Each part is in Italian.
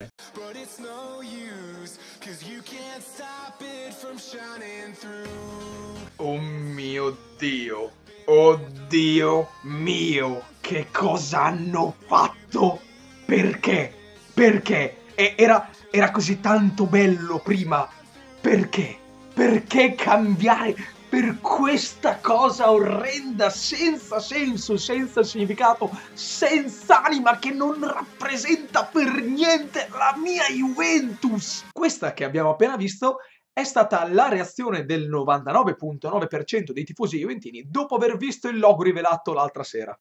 But it's no use, 'cause you can't stop it from shining through. Oh mio Dio, oddio mio, che cosa hanno fatto? Perché? Perché? Era così tanto bello prima. Perché? Perché cambiare per questa cosa orrenda, senza senso, senza significato, senza anima, che non rappresenta per niente la mia Juventus? Questa che abbiamo appena visto è stata la reazione del 99,9% dei tifosi juventini dopo aver visto il logo rivelato l'altra sera.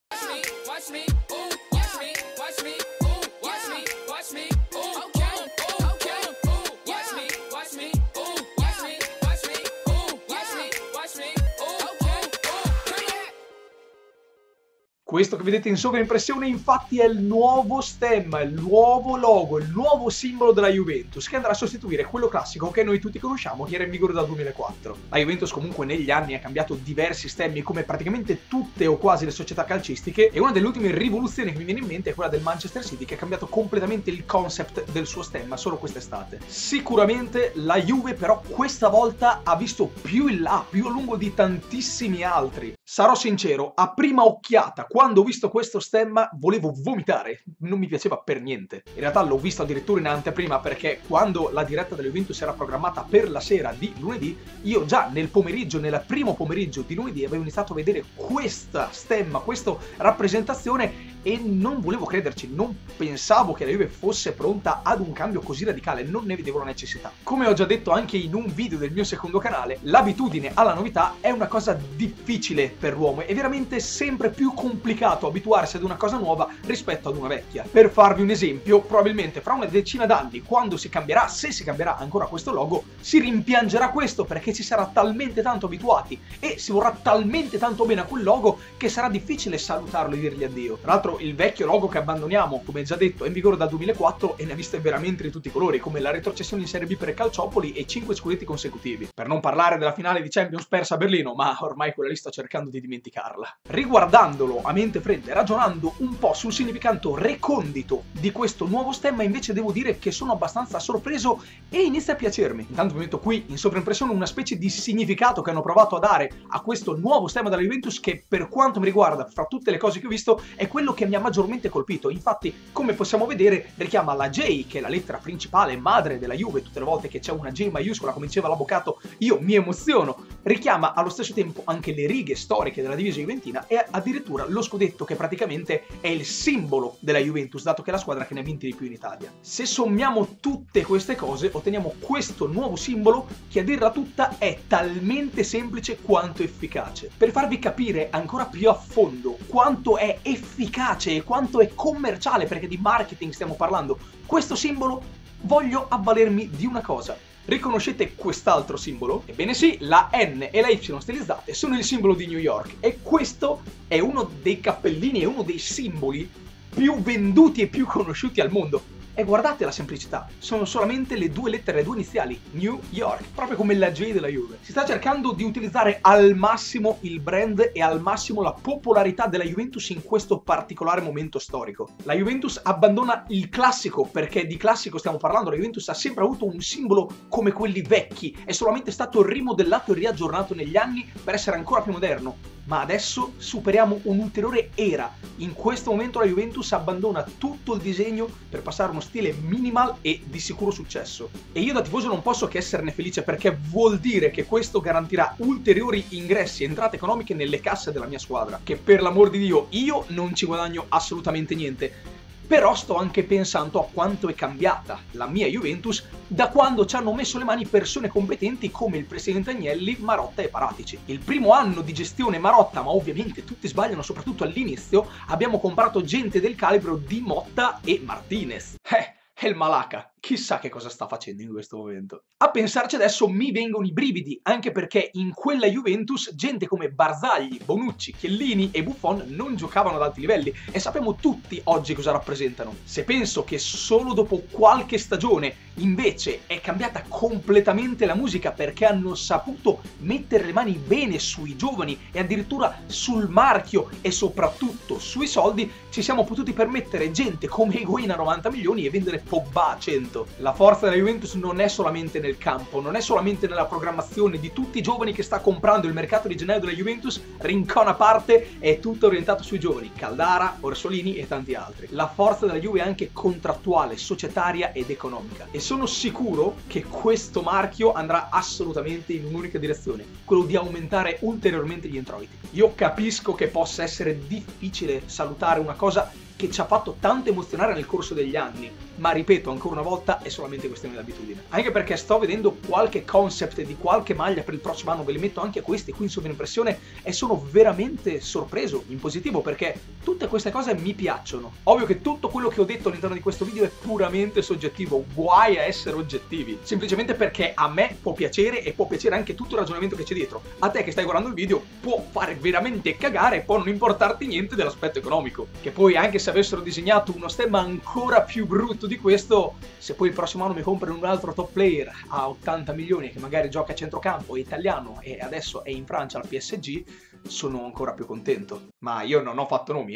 Questo che vedete in sovraimpressione infatti è il nuovo stemma, il nuovo logo, il nuovo simbolo della Juventus, che andrà a sostituire quello classico che noi tutti conosciamo, che era in vigore dal 2004. La Juventus comunque negli anni ha cambiato diversi stemmi, come praticamente tutte o quasi le società calcistiche, e una delle ultime rivoluzioni che mi viene in mente è quella del Manchester City, che ha cambiato completamente il concept del suo stemma solo quest'estate. Sicuramente la Juve però questa volta ha visto più in là, più a lungo di tantissimi altri. Sarò sincero, a prima occhiata, quando ho visto questo stemma volevo vomitare, non mi piaceva per niente. In realtà l'ho visto addirittura in anteprima, perché quando la diretta della Juventus era programmata per la sera di lunedì, io già nel pomeriggio, nel primo pomeriggio di lunedì, avevo iniziato a vedere questa stemma, questa rappresentazione, e non volevo crederci, non pensavo che la Juve fosse pronta ad un cambio così radicale, non ne vedevo la necessità. Come ho già detto anche in un video del mio secondo canale, l'abitudine alla novità è una cosa difficile per l'uomo, è veramente sempre più complicata abituarsi ad una cosa nuova rispetto ad una vecchia. Per farvi un esempio, probabilmente fra una decina d'anni, quando si cambierà, se si cambierà ancora questo logo, si rimpiangerà questo, perché si sarà talmente tanto abituati e si vorrà talmente tanto bene a quel logo che sarà difficile salutarlo e dirgli addio. Tra l'altro il vecchio logo che abbandoniamo, come già detto, è in vigore dal 2004 e ne ha viste veramente di tutti i colori, come la retrocessione in Serie B per il Calciopoli e 5 scudetti consecutivi. Per non parlare della finale di Champions persa a Berlino, ma ormai quella lì sto cercando di dimenticarla. Riguardandolo a mente fredda, ragionando un po' sul significato recondito di questo nuovo stemma, invece devo dire che sono abbastanza sorpreso e inizia a piacermi. Intanto vi metto qui in sovraimpressione una specie di significato che hanno provato a dare a questo nuovo stemma della Juventus, che per quanto mi riguarda, fra tutte le cose che ho visto, è quello che mi ha maggiormente colpito. Infatti, come possiamo vedere, richiama la J, che è la lettera principale, madre della Juve. Tutte le volte che c'è una J maiuscola, come diceva l'avvocato, io mi emoziono. Richiama allo stesso tempo anche le righe storiche della divisa juventina e addirittura lo scudetto, che praticamente è il simbolo della Juventus, dato che è la squadra che ne ha vinti di più in Italia. Se sommiamo tutte queste cose otteniamo questo nuovo simbolo, che a dirla tutta è talmente semplice quanto efficace. Per farvi capire ancora più a fondo quanto è efficace e quanto è commerciale, perché di marketing stiamo parlando, questo simbolo, voglio avvalermi di una cosa. Riconoscete quest'altro simbolo? Ebbene sì, la N e la Y stilizzate sono il simbolo di New York, e questo è uno dei cappellini e uno dei simboli più venduti e più conosciuti al mondo. E guardate la semplicità, sono solamente le due lettere, le due iniziali, New York, proprio come la J della Juve. Si sta cercando di utilizzare al massimo il brand e al massimo la popolarità della Juventus in questo particolare momento storico. La Juventus abbandona il classico, perché di classico stiamo parlando, la Juventus ha sempre avuto un simbolo come quelli vecchi, è solamente stato rimodellato e riaggiornato negli anni per essere ancora più moderno. Ma adesso superiamo un'ulteriore era. In questo momento la Juventus abbandona tutto il disegno per passare a uno stile minimal e di sicuro successo. E io da tifoso non posso che esserne felice, perché vuol dire che questo garantirà ulteriori ingressi e entrate economiche nelle casse della mia squadra, che per l'amor di Dio io non ci guadagno assolutamente niente. Però sto anche pensando a quanto è cambiata la mia Juventus da quando ci hanno messo le mani persone competenti come il presidente Agnelli, Marotta e Paratici. Il primo anno di gestione Marotta, ma ovviamente tutti sbagliano, soprattutto all'inizio, abbiamo comprato gente del calibro di Motta e Martinez. È il Malacca. chissà che cosa sta facendo in questo momento. A pensarci adesso mi vengono i brividi, anche perché in quella Juventus gente come Barzagli, Bonucci, Chiellini e Buffon non giocavano ad alti livelli e sappiamo tutti oggi cosa rappresentano. Se penso che solo dopo qualche stagione invece è cambiata completamente la musica perché hanno saputo mettere le mani bene sui giovani e addirittura sul marchio e soprattutto sui soldi, ci siamo potuti permettere gente come Higuain a 90 milioni e vendere Pogba a 100. La forza della Juventus non è solamente nel campo, non è solamente nella programmazione di tutti i giovani che sta comprando il mercato di gennaio della Juventus, rincon a parte, è tutto orientato sui giovani, Caldara, Orsolini e tanti altri. La forza della Juve è anche contrattuale, societaria ed economica e sono sicuro che questo marchio andrà assolutamente in un'unica direzione, quello di aumentare ulteriormente gli introiti. Io capisco che possa essere difficile salutare una cosa che ci ha fatto tanto emozionare nel corso degli anni, ma ripeto ancora una volta è solamente questione di abitudine, anche perché sto vedendo qualche concept di qualche maglia per il prossimo anno, ve li metto anche questi qui in sovraimpressione e sono veramente sorpreso in positivo perché tutte queste cose mi piacciono. Ovvio che tutto quello che ho detto all'interno di questo video è puramente soggettivo, guai a essere oggettivi, semplicemente perché a me può piacere e può piacere anche tutto il ragionamento che c'è dietro, a te che stai guardando il video può fare veramente cagare e può non importarti niente dell'aspetto economico, che poi anche se avessero disegnato uno stemma ancora più brutto di questo, se poi il prossimo anno mi comprano un altro top player a 80 milioni che magari gioca a centrocampo, è italiano e adesso è in Francia al PSG, sono ancora più contento. Ma io non ho fatto nomi,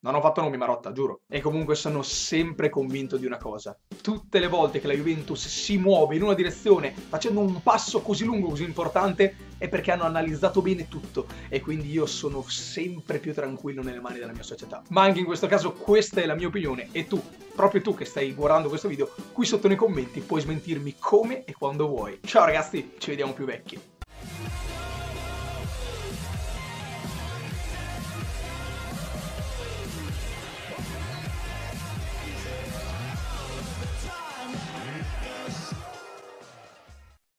non ho fatto nomi, Marotta, giuro. E comunque sono sempre convinto di una cosa: tutte le volte che la Juventus si muove in una direzione facendo un passo così lungo, così importante, è perché hanno analizzato bene tutto e quindi io sono sempre più tranquillo nelle mani della mia società. Ma anche in questo caso questa è la mia opinione e tu, proprio tu che stai guardando questo video, qui sotto nei commenti puoi smentirmi come e quando vuoi. Ciao ragazzi, ci vediamo più vecchi.